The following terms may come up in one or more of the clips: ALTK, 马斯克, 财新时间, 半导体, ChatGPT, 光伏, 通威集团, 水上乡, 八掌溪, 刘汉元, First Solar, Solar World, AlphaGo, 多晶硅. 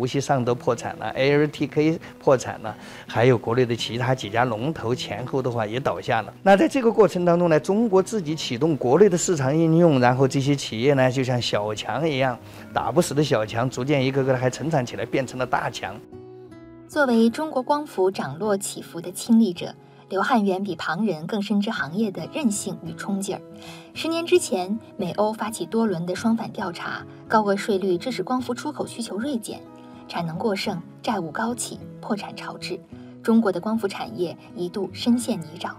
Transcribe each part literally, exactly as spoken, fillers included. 无锡上都破产了 ，A L T K 破产了，还有国内的其他几家龙头前后的话也倒下了。那在这个过程当中呢，中国自己启动国内的市场应用，然后这些企业呢，就像小强一样，打不死的小强，逐渐一个个还成长起来，变成了大强。作为中国光伏涨落起伏的亲历者，刘汉元比旁人更深知行业的韧性与冲劲儿。十年之前，美欧发起多轮的双反调查，高额税率致使光伏出口需求锐减。 产能过剩，债务高企，破产潮至，中国的光伏产业一度深陷泥沼。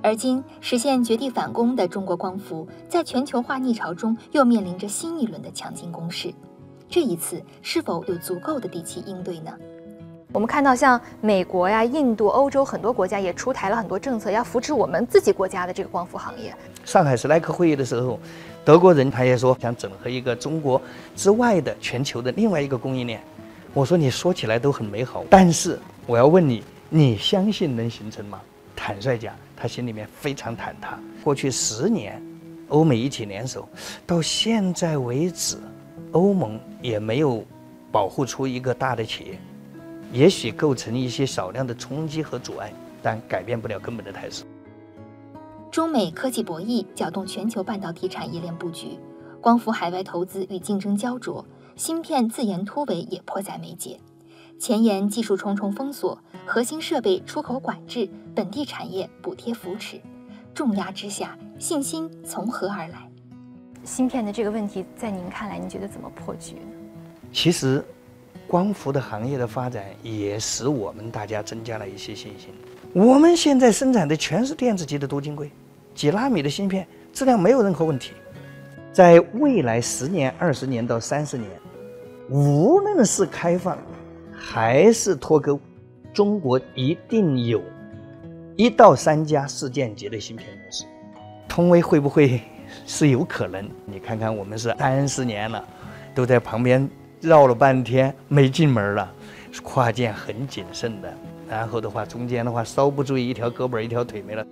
而今实现绝地反攻的中国光伏，在全球化逆潮中又面临着新一轮的强劲攻势。这一次是否有足够的底气应对呢？我们看到，像美国呀、印度、欧洲很多国家也出台了很多政策，要扶持我们自己国家的这个光伏行业。上海史莱克会议的时候，德国人他也说想整合一个中国之外的全球的另外一个供应链。 我说你说起来都很美好，但是我要问你，你相信能形成吗？坦率讲，他心里面非常忐忑。过去十年，欧美一起联手，到现在为止，欧盟也没有保护出一个大的企业，也许构成一些少量的冲击和阻碍，但改变不了根本的态势。中美科技博弈搅动全球半导体产业链布局，光伏海外投资与竞争焦灼。 芯片自研突围也迫在眉睫，前沿技术重重封锁，核心设备出口管制，本地产业补贴扶持，重压之下，信心从何而来？芯片的这个问题，在您看来，您觉得怎么破局呢？其实，光伏的行业的发展也使我们大家增加了一些信心。我们现在生产的全是电子级的镀金硅，几纳米的芯片，质量没有任何问题。 在未来十年、二十年到三十年，无论是开放还是脱钩，中国一定有一到三家世界级的芯片公司。通威会不会是有可能？你看看，我们是三十年了，都在旁边绕了半天没进门了，跨界很谨慎的。然后的话，中间的话稍不注意，一条胳膊一条腿没了。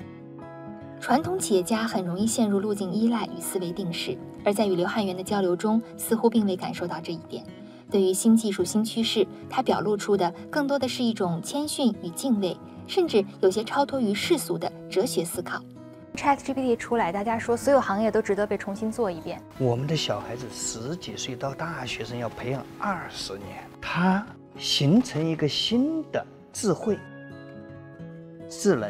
传统企业家很容易陷入路径依赖与思维定式，而在与刘汉元的交流中，似乎并未感受到这一点。对于新技术、新趋势，他表露出的更多的是一种谦逊与敬畏，甚至有些超脱于世俗的哲学思考。ChatGPT 出来，大家说所有行业都值得被重新做一遍。我们的小孩子十几岁到大学生要培养二十年，他形成一个新的智慧、智能，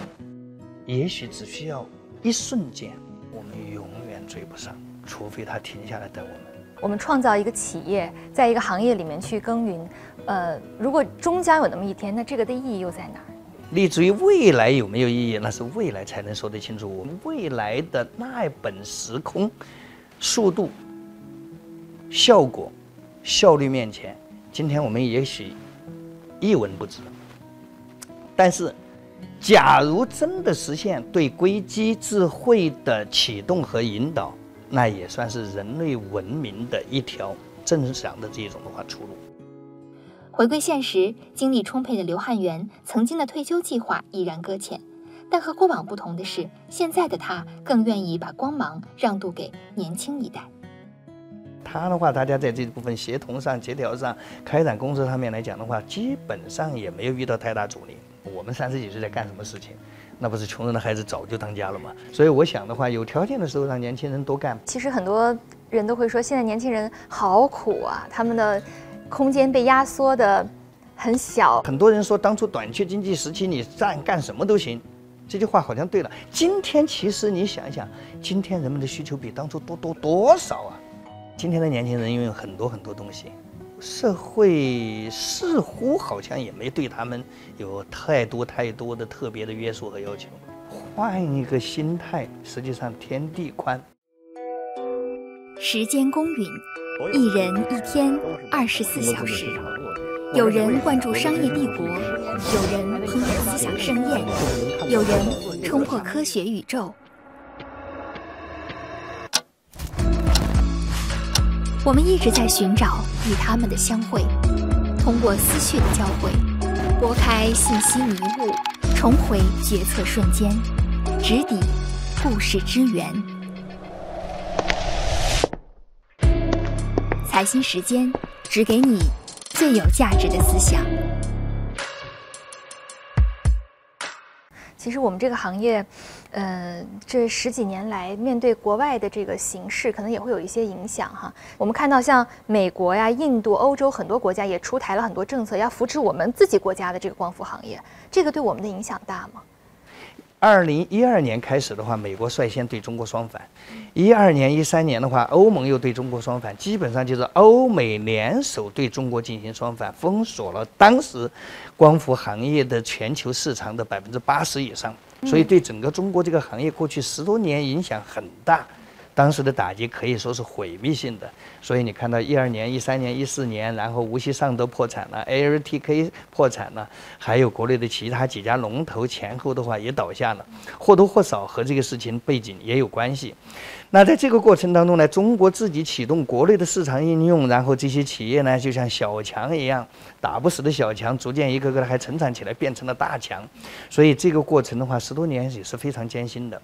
也许只需要。 一瞬间，我们永远追不上，除非它停下来等我们。我们创造一个企业，在一个行业里面去耕耘，呃，如果终将有那么一天，那这个的意义又在哪儿？立足于未来有没有意义，那是未来才能说得清楚。我们未来的那本时空，速度、效果、效率面前，今天我们也许一文不值，但是。 假如真的实现对硅基智慧的启动和引导，那也算是人类文明的一条正常的这种的话出路。回归现实，精力充沛的刘汉元曾经的退休计划依然搁浅，但和过往不同的是，现在的他更愿意把光芒让渡给年轻一代。他的话，大家在这部分协同上、协调上、开展工作上面来讲的话，基本上也没有遇到太大阻力。 我们三十几岁在干什么事情？那不是穷人的孩子早就当家了吗？所以我想的话，有条件的时候让年轻人多干。其实很多人都会说，现在年轻人好苦啊，他们的空间被压缩的很小。很多人说，当初短缺经济时期，你干干什么都行，这句话好像对了。今天其实你想一想，今天人们的需求比当初多多多少啊？今天的年轻人拥有很多很多东西。 社会似乎好像也没对他们有太多太多的特别的约束和要求，换一个心态，实际上天地宽。时间公允，一人一天二十四小时，有人灌注商业帝国，有人烹饪思想盛宴，有人冲破科学宇宙。 我们一直在寻找与他们的相会，通过思绪的交汇，拨开信息迷雾，重回决策瞬间，直抵故事之源。财新时间，只给你最有价值的思想。其实我们这个行业，呃，这十几年来面对国外的这个形势，可能也会有一些影响哈。我们看到像美国呀、印度、欧洲很多国家也出台了很多政策，要扶持我们自己国家的这个光伏行业，这个对我们的影响大吗？二零一二年开始的话，美国率先对中国双反；一二年、一三年的话，欧盟又对中国双反，基本上就是欧美联手对中国进行双反，封锁了当时光伏行业的全球市场的百分之八十以上，所以对整个中国这个行业过去十多年影响很大。当时的打击可以说是毁灭性的，所以你看到一二年、一三年、一四年，然后无锡上都破产了 ，A L T K 破产了，还有国内的其他几家龙头前后的话也倒下了，或多或少和这个事情背景也有关系。那在这个过程当中呢，中国自己启动国内的市场应用，然后这些企业呢，就像小强一样，打不死的小强，逐渐一个个的还成长起来，变成了大强。所以这个过程的话，十多年也是非常艰辛的。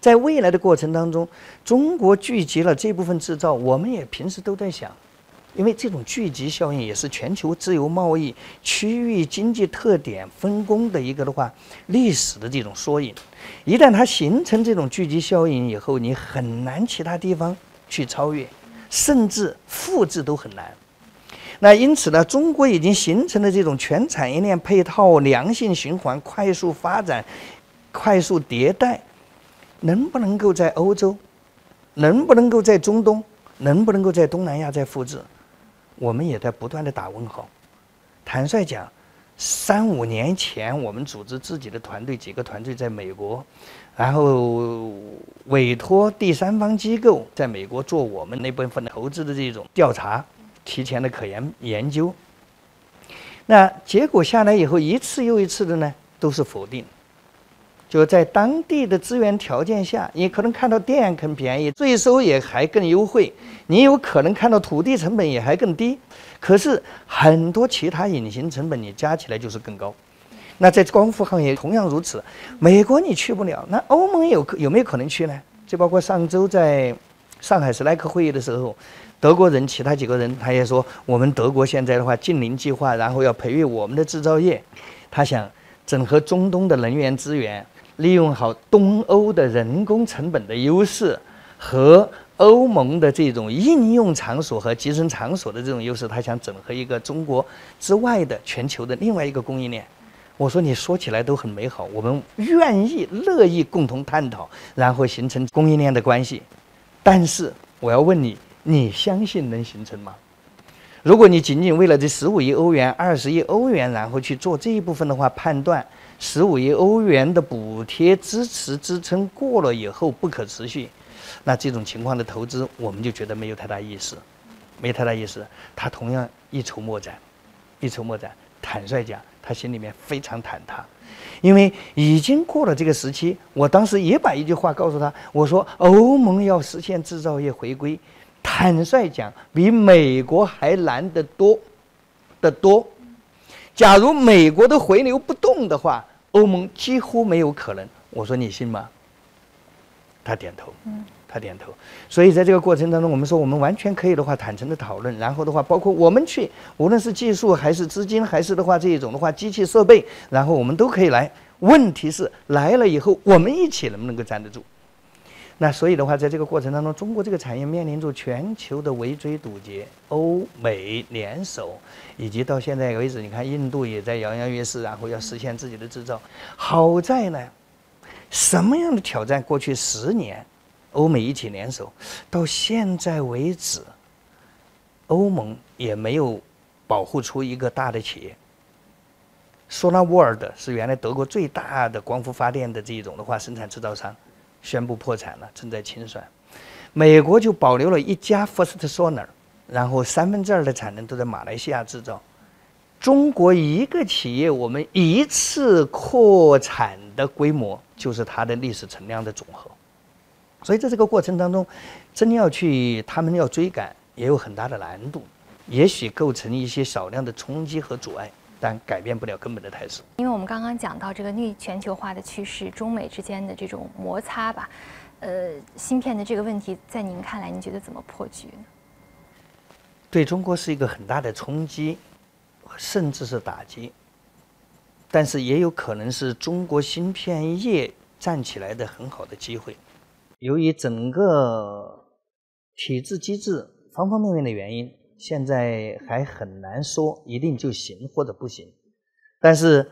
在未来的过程当中，中国聚集了这部分制造，我们也平时都在想，因为这种聚集效应也是全球自由贸易、区域经济特点分工的一个的话历史的这种缩影。一旦它形成这种聚集效应以后，你很难其他地方去超越，甚至复制都很难。那因此呢，中国已经形成了这种全产业链配套、良性循环、快速发展、快速迭代。能不能够在欧洲，能不能够在中东，能不能够在东南亚再复制，我们也在不断的打问号。坦率讲，三五年前我们组织自己的团队，几个团队在美国，然后委托第三方机构在美国做我们那部分投资的这种调查，提前的可研研究。那结果下来以后，一次又一次的呢，都是否定。就在当地的资源条件下，你可能看到电很便宜，税收也还更优惠，你有可能看到土地成本也还更低，可是很多其他隐形成本你加起来就是更高。那在光伏行业同样如此，美国你去不了，那欧盟有有没有可能去呢？就包括上周在上海史莱克会议的时候，德国人其他几个人他也说，我们德国现在的话近邻计划，然后要培育我们的制造业，他想整合中东的能源资源。利用好东欧的人工成本的优势和欧盟的这种应用场所和集成场所的这种优势，他想整合一个中国之外的全球的另外一个供应链。我说你说起来都很美好，我们愿意乐意共同探讨，然后形成供应链的关系。但是我要问你，你相信能形成吗？如果你仅仅为了这十五亿欧元、二十亿欧元，然后去做这一部分的话，判断十五亿欧元的补贴支持支撑过了以后不可持续，那这种情况的投资，我们就觉得没有太大意思，没太大意思。他同样一筹莫展，一筹莫展。坦率讲，他心里面非常忐忑，因为已经过了这个时期。我当时也把一句话告诉他，我说欧盟要实现制造业回归。坦率讲，比美国还难得多得多。假如美国的回流不动的话，欧盟几乎没有可能。我说你信吗？他点头，他点头。所以在这个过程当中，我们说我们完全可以的话，坦诚的讨论。然后的话，包括我们去，无论是技术还是资金，还是的话这一种的话机器设备，然后我们都可以来。问题是来了以后，我们一起能不能够站得住？那所以的话，在这个过程当中，中国这个产业面临着全球的围追堵截，欧美联手，以及到现在为止，你看印度也在洋洋于世，然后要实现自己的制造。好在呢，什么样的挑战？过去十年，欧美一起联手，到现在为止，欧盟也没有保护出一个大的企业。Solar World 是原来德国最大的光伏发电的这种的话生产制造商。宣布破产了，正在清算。美国就保留了一家 First Solar， 然后三分之二的产能都在马来西亚制造。中国一个企业，我们一次扩产的规模就是它的历史存量的总和。所以在这个过程当中，真要去他们要追赶，也有很大的难度，也许构成一些少量的冲击和阻碍。但改变不了根本的态势，因为我们刚刚讲到这个逆全球化的趋势，中美之间的这种摩擦吧，呃，芯片的这个问题，在您看来，您觉得怎么破局呢？对中国是一个很大的冲击，甚至是打击。但是也有可能是中国芯片业站起来的很好的机会。由于整个体制机制方方面面的原因，现在还很难说一定就行或者不行。但是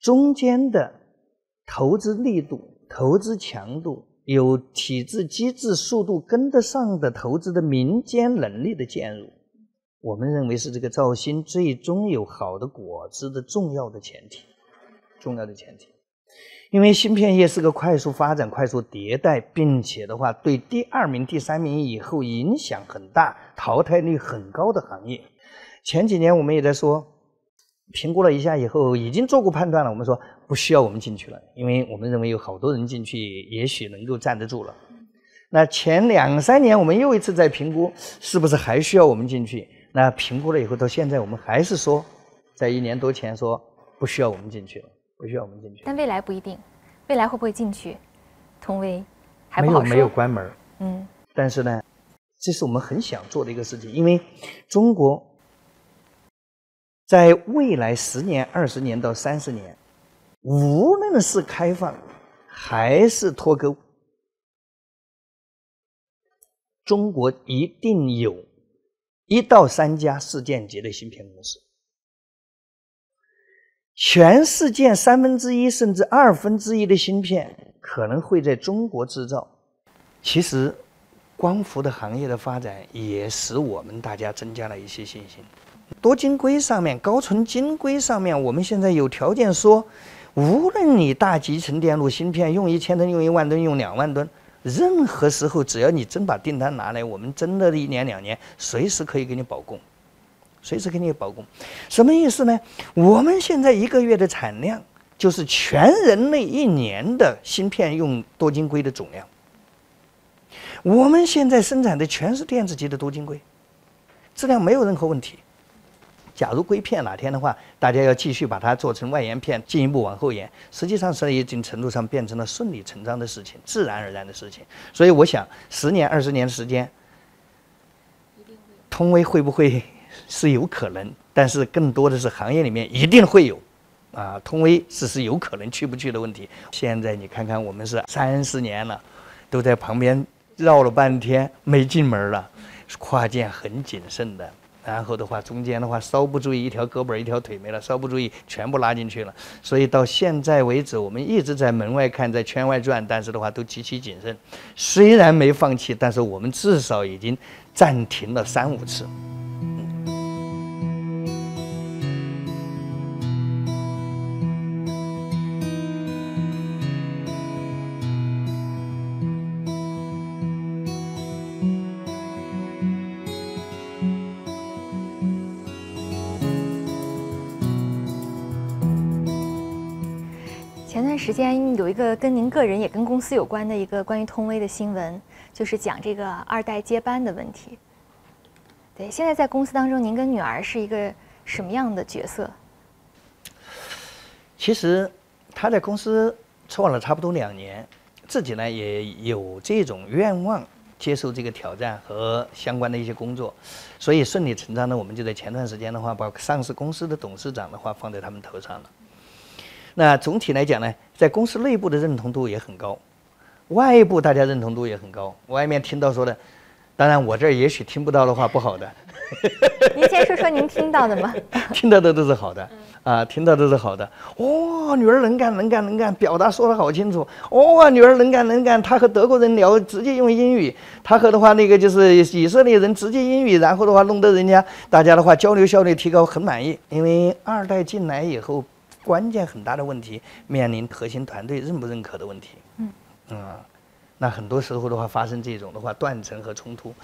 中间的投资力度、投资强度，有体制机制速度跟得上的投资的民间能力的介入，我们认为是这个造芯最终有好的果子的重要的前提，重要的前提。因为芯片业是个快速发展、快速迭代，并且的话对第二名、第三名以后影响很大、淘汰率很高的行业。前几年我们也在说，评估了一下以后，已经做过判断了，我们说不需要我们进去了，因为我们认为有好多人进去也许能够站得住了。那前两三年我们又一次在评估是不是还需要我们进去，那评估了以后，到现在我们还是说，在一年多前说不需要我们进去了，不需要我们进去。但未来不一定，未来会不会进去，同为还不好说。没有没有关门，嗯。但是呢，这是我们很想做的一个事情，因为中国在未来十年、二十年到三十年，无论是开放还是脱钩，中国一定有一到三家世界级的芯片公司，全世界三分之一甚至二分之一的芯片可能会在中国制造。其实，光伏的行业的发展也使我们大家增加了一些信心。多晶硅上面、高纯晶硅上面，我们现在有条件说，无论你大集成电路芯片用一千吨、用一万吨、用两万吨。任何时候，只要你真把订单拿来，我们真的一年两年，随时可以给你保供，随时给你保供。什么意思呢？我们现在一个月的产量，就是全人类一年的芯片用多晶硅的总量。我们现在生产的全是电子级的多晶硅，质量没有任何问题。假如硅片哪天的话，大家要继续把它做成外延片，进一步往后延，实际上是一定程度上变成了顺理成章的事情，自然而然的事情。所以我想，十年、二十年的时间，通威会不会是有可能？但是更多的是行业里面一定会有，啊，通威只是有可能去不去的问题。现在你看看，我们是三十年了，都在旁边绕了半天没进门了，跨界很谨慎的。然后的话，中间的话，稍不注意一条胳膊一条腿没了，稍不注意全部拉进去了。所以到现在为止，我们一直在门外看，在圈外转，但是的话都极其谨慎。虽然没放弃，但是我们至少已经暂停了三五次。前段时间有一个跟您个人也跟公司有关的一个关于通威的新闻，就是讲这个二代接班的问题。对，现在在公司当中，您跟女儿是一个什么样的角色？其实她在公司做了差不多两年，自己呢也有这种愿望，接受这个挑战和相关的一些工作，所以顺理成章的，我们就在前段时间的话，把上市公司的董事长的话放在他们头上了。那总体来讲呢，在公司内部的认同度也很高，外部大家认同度也很高。外面听到说的，当然我这儿也许听不到的话不好的。您先说说您听到的吗？听到的都是好的，啊，听到的都是好的。哦，女儿能干能干能干，表达说得好清楚。哦，女儿能干能干，她和德国人聊直接用英语，她和的话那个就是以色列人直接英语，然后的话弄得人家大家的话交流效率提高，很满意。因为二代进来以后。关键很大的问题，面临核心团队认不认可的问题。嗯，嗯，那很多时候的话，发生这种的话断层和冲突。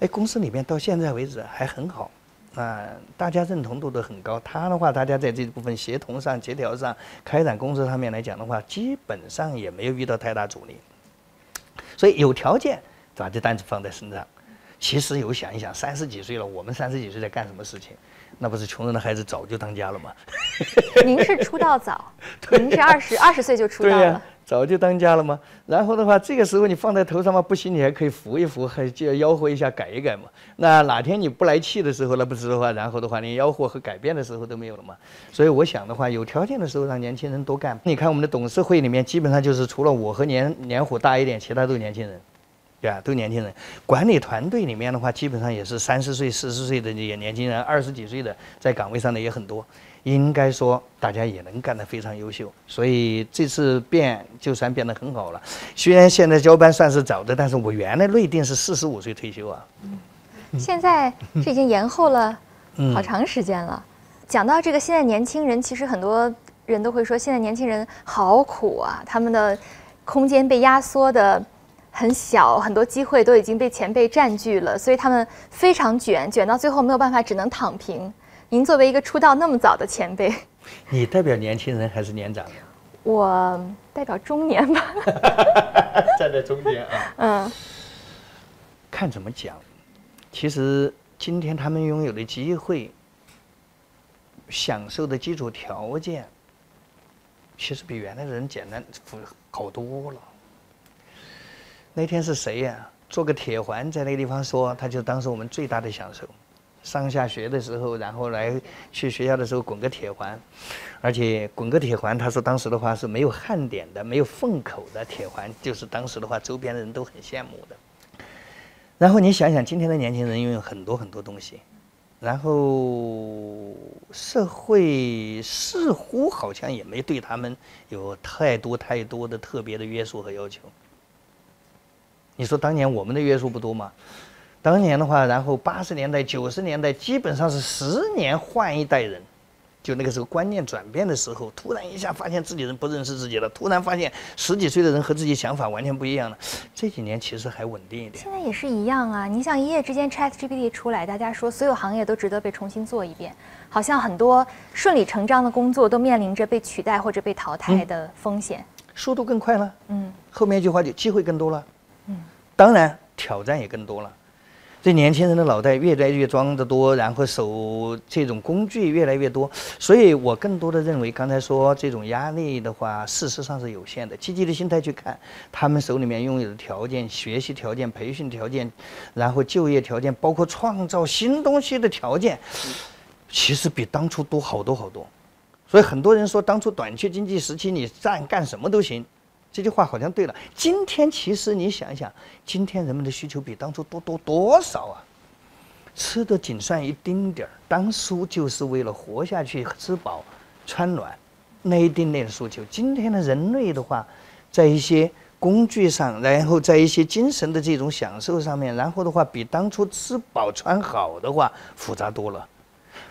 哎，公司里面到现在为止还很好，啊、呃，大家认同度都很高。他的话，大家在这部分协同上、协调上、开展工作上面来讲的话，基本上也没有遇到太大阻力。所以有条件，把这担子放在身上。其实有想一想，三十几岁了，我们三十几岁在干什么事情？那不是穷人的孩子早就当家了吗？您是出道早，您是二十二十岁就出道了。对呀、啊，早就当家了嘛。然后的话，这个时候你放在头上嘛，不行你还可以扶一扶，还就吆喝一下，改一改嘛。那哪天你不来气的时候，那不是的话，然后的话连吆喝和改变的时候都没有了嘛。所以我想的话，有条件的时候让年轻人多干。你看我们的董事会里面，基本上就是除了我和年年虎大一点，其他都是年轻人。 对啊，都年轻人。管理团队里面的话，基本上也是三十岁、四十岁的也年轻人，二十几岁的在岗位上的也很多。应该说，大家也能干得非常优秀。所以这次变就算变得很好了。虽然现在交班算是早的，但是我原来内定是四十五岁退休啊。嗯、现在这已经延后了好长时间了。嗯、讲到这个，现在年轻人其实很多人都会说，现在年轻人好苦啊，他们的空间被压缩的。 很小，很多机会都已经被前辈占据了，所以他们非常卷，卷到最后没有办法，只能躺平。您作为一个出道那么早的前辈，你代表年轻人还是年长的？我代表中年吧，站在中间啊。嗯，看怎么讲。其实今天他们拥有的机会、享受的基础条件，其实比原来的人简单好多了。 那天是谁呀、啊？做个铁环在那个地方说，他就当时我们最大的享受。上下学的时候，然后来去学校的时候滚个铁环，而且滚个铁环，他说当时的话是没有焊点的，没有缝口的铁环，就是当时的话周边的人都很羡慕的。然后你想想，今天的年轻人拥有很多很多东西，然后社会似乎好像也没对他们有太多太多的特别的约束和要求。 你说当年我们的约束不多吗？当年的话，然后八十年代、九十年代，基本上是十年换一代人，就那个时候观念转变的时候，突然一下发现自己人不认识自己了，突然发现十几岁的人和自己想法完全不一样了。这几年其实还稳定一点。现在也是一样啊！你想一夜之间 ChatGPT 出来，大家说所有行业都值得被重新做一遍，好像很多顺理成章的工作都面临着被取代或者被淘汰的风险。嗯、速度更快了，嗯，后面一句话就机会更多了。 当然，挑战也更多了。这年轻人的脑袋越来越装得多，然后手这种工具越来越多，所以我更多的认为，刚才说这种压力的话，事实上是有限的。积极的心态去看，他们手里面拥有的条件、学习条件、培训条件，然后就业条件，包括创造新东西的条件，其实比当初多好多好多。所以很多人说，当初短缺经济时期，你干干什么都行。 这句话好像对了。今天其实你想想，今天人们的需求比当初多多多少啊？吃的仅算一丁点儿，当初就是为了活下去、吃饱、穿暖那一丁点的诉求。今天的人类的话，在一些工具上，然后在一些精神的这种享受上面，然后的话，比当初吃饱穿好的话复杂多了，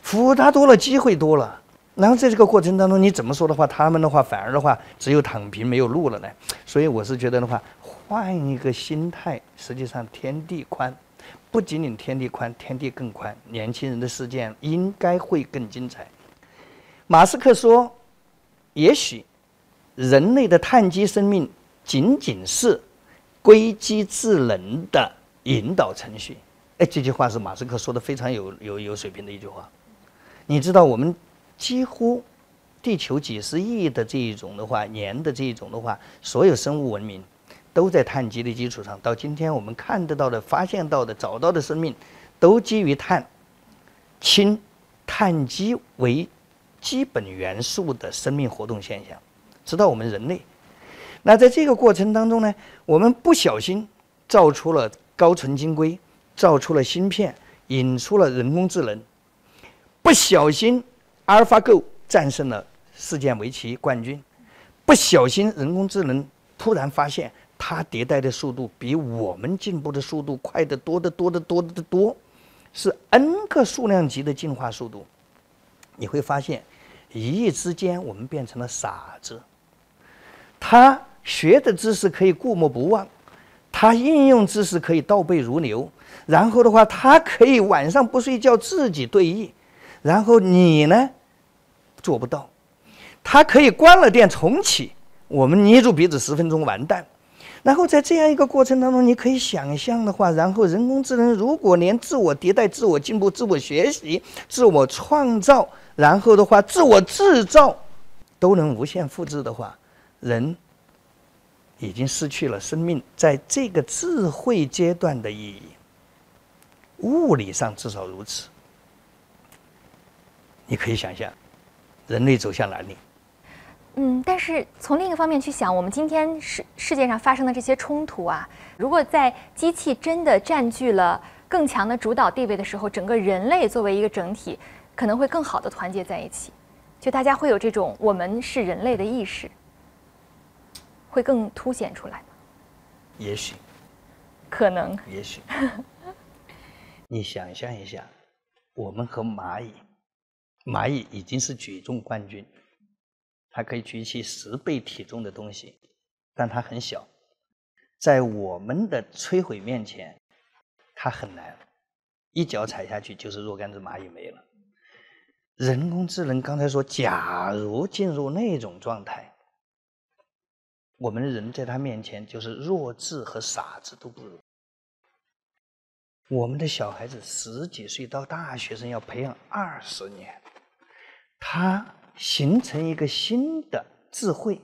复杂多了，机会多了。 然后在这个过程当中，你怎么说的话，他们的话反而的话只有躺平没有路了呢？所以我是觉得的话，换一个心态，实际上天地宽，不仅仅天地宽，天地更宽。年轻人的世界应该会更精彩。马斯克说：“也许人类的碳基生命仅仅是硅基智能的引导程序。”哎，这句话是马斯克说的非常有有有水平的一句话。你知道我们？ 几乎，地球几十亿的这一种的话，年的这一种的话，所有生物文明，都在碳基的基础上。到今天我们看得到的、发现到的、找到的生命，都基于碳、氢、碳基为基本元素的生命活动现象，直到我们人类。那在这个过程当中呢，我们不小心造出了高纯金硅，造出了芯片，引出了人工智能，不小心。 AlphaGo 战胜了世界围棋冠军，不小心人工智能突然发现，它迭代的速度比我们进步的速度快得多得多得多得多，是 N 个数量级的进化速度。你会发现，一夜之间我们变成了傻子。他学的知识可以过目不忘，他应用知识可以倒背如流，然后的话，他可以晚上不睡觉自己对弈，然后你呢？ 做不到，它可以关了电重启，我们捏住鼻子十分钟完蛋。然后在这样一个过程当中，你可以想象的话，然后人工智能如果连自我迭代、自我进步、自我学习、自我创造，然后的话自我制造，都能无限复制的话，人已经失去了生命在这个智慧阶段的意义。物理上至少如此。你可以想象，人类走向哪里？ 嗯，但是从另一个方面去想，我们今天世世界上发生的这些冲突啊，如果在机器真的占据了更强的主导地位的时候，整个人类作为一个整体，可能会更好的团结在一起，就大家会有这种我们是人类的意识，会更凸显出来吗？也许，可能，也许。你想象一下，我们和蚂蚁，蚂蚁已经是举重冠军。 它可以举起十倍体重的东西，但它很小，在我们的摧毁面前，它很难，一脚踩下去就是若干只蚂蚁没了。人工智能刚才说，假如进入那种状态，我们人在它面前就是弱智和傻子都不如。我们的小孩子十几岁到大学生要培养二十年，他。 形成一个新的智慧、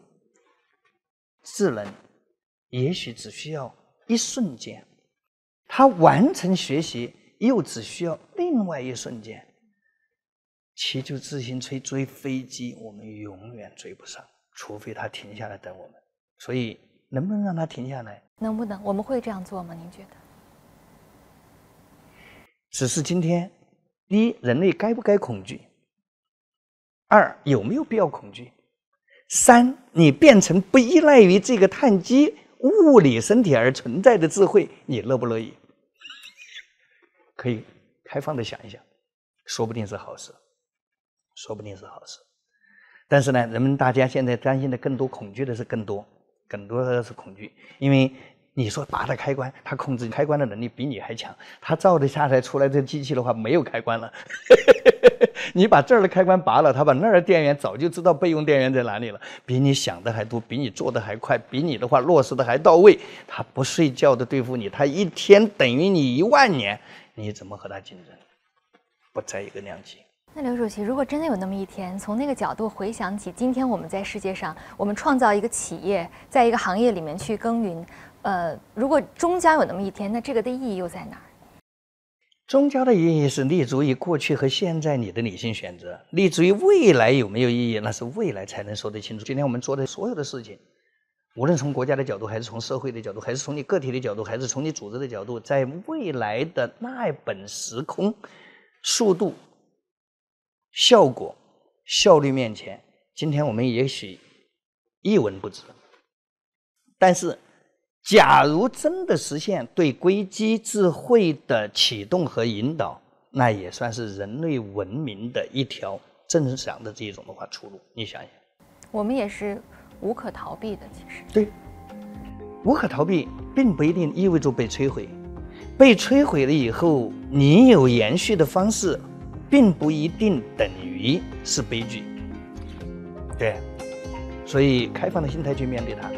智能，也许只需要一瞬间；他完成学习又只需要另外一瞬间。骑着自行车追飞机，我们永远追不上，除非他停下来等我们。所以，能不能让他停下来？能不能？我们会这样做吗？您觉得？只是今天，第一，人类该不该恐惧？ 二有没有必要恐惧？三，你变成不依赖于这个碳基物理身体而存在的智慧，你乐不乐意？可以开放的想一想，说不定是好事，说不定是好事。但是呢，人们大家现在担心的更多，恐惧的是更多，更多的是恐惧，因为你说拔了开关，它控制开关的能力比你还强，它照着下来出来这机器的话，没有开关了。你把这儿的开关拔了，他把那儿的电源早就知道备用电源在哪里了，比你想的还多，比你做的还快，比你的话落实的还到位。他不睡觉的对付你，他一天等于你一万年，你怎么和他竞争？不在一个量级。那刘主席，如果真的有那么一天，从那个角度回想起今天我们在世界上，我们创造一个企业，在一个行业里面去耕耘，呃，如果终将有那么一天，那这个的意义又在哪儿？ 宗教的意义是立足于过去和现在你的理性选择，立足于未来有没有意义，那是未来才能说得清楚。今天我们做的所有的事情，无论从国家的角度，还是从社会的角度，还是从你个体的角度，还是从你组织的角度，在未来的那本时空、速度、效果、效率面前，今天我们也许一文不值，但是。 假如真的实现对硅基智慧的启动和引导，那也算是人类文明的一条正常的这种的话出路。你想想，我们也是无可逃避的，其实对，无可逃避并不一定意味着被摧毁，被摧毁了以后，你有延续的方式，并不一定等于是悲剧。对，所以开放的心态去面对它。